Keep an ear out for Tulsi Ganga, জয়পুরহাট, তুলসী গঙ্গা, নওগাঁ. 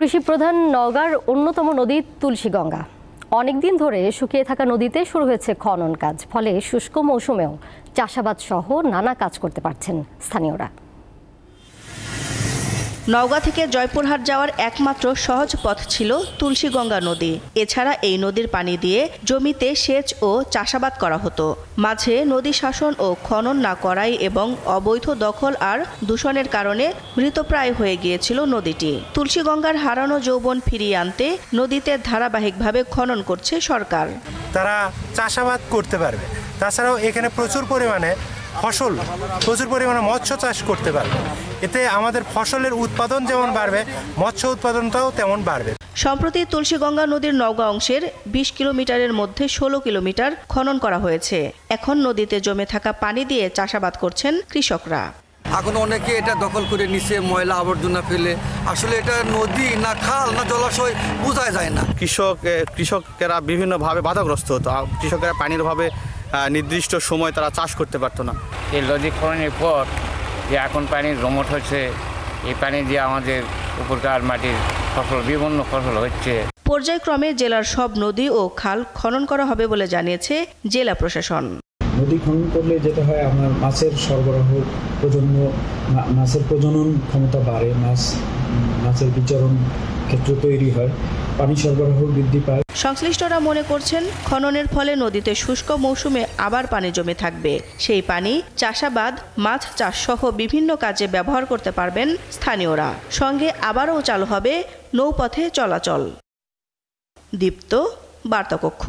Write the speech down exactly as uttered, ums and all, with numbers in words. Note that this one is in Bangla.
कृषि प्रधान नওগাঁর अन्यतम नदी तुलसी गंगा अनेक दिन धरे शुकिये थाका नदीते शुरू हয়েছে खनन काज फले शुष्क मौसुमेও চাষাবাদ सह नाना काज करते पारছেন স্থানীয়রা। नওগাঁ থেকে জয়পুরহাট যাওয়ার একমাত্র সহজ পথ ছিল তুলসী গঙ্গা নদী। এছাড়া এই নদীর পানি দিয়ে জমিতে সেচ ও চাষাবাদ করা হতো। মাঝে নদী শাসন ও খনন না করাই এবং অবৈধ দখল আর দূষণের কারণে মৃতপ্রায় হয়ে গিয়েছিল নদীটি। তুলসী গঙ্গার হারানো যৌবন ফিরিয়ে আনতে নদীতে ধারাবাহিকভাবে খনন করছে সরকার। তারা চাষাবাদ করতে পারবে। তাছাড়াও এখানে প্রচুর পরিমাণে ফসল প্রচুর পরিমাণে মৎস্য চাষ করতে পারবে। এতে আমাদের ফসলের উৎপাদন যেমন বাড়বে, মৎস্য উৎপাদনটাও তেমন বাড়বে। সম্প্রতি তুলসী গঙ্গা নদীর নওগাঁ অংশের বিশ কিলোমিটারের মধ্যে ষোলো কিলোমিটার খনন করা হয়েছে। এখন নদীতে জমে থাকা পানি দিয়ে চাষাবাদ করছেন কৃষকরা। এখন অনেকে এটা দখল করে নিচে ময়লা আবর্জনা ফেলে। আসলে এটা নদী না খাল না জলাশয় বোঝা যায় না। কৃষক কৃষকেরা বিভিন্নভাবে বাধাগ্রস্ত হতো। কৃষকেরা পানির অভাবে নির্দিষ্ট সময় তারা চাষ করতে পারতো না। এই নদী খননের পর যে এখন পানি জমট হচ্ছে, এই পানি দিয়ে আমাদের উপরকার মাটির ফসল বিভিন্ন ফসল হচ্ছে। পর্যায়ক্রমে জেলার সব নদী ও খাল খনন করা হবে বলে জানিয়েছে জেলা প্রশাসন। নদী খনন করলে যেটা হয়, আপনার মাছের সরবরাহ, প্রজন্ম মাছের প্রজনন ক্ষমতা বাড়ে, মাছ মাছের বিচরণ ক্ষেত্র তৈরি হয়, পানি সরবরাহ বৃদ্ধি পায়। সংশ্লিষ্টরা মনে করছেন খননের ফলে নদীতে শুষ্ক মৌসুমে আবার পানি জমে থাকবে। সেই পানি চাষাবাদ, মাছ চাষ সহ বিভিন্ন কাজে ব্যবহার করতে পারবেন স্থানীয়রা। সঙ্গে আবারও চালু হবে নৌপথে চলাচল। দীপ্ত বার্তাকক্ষ।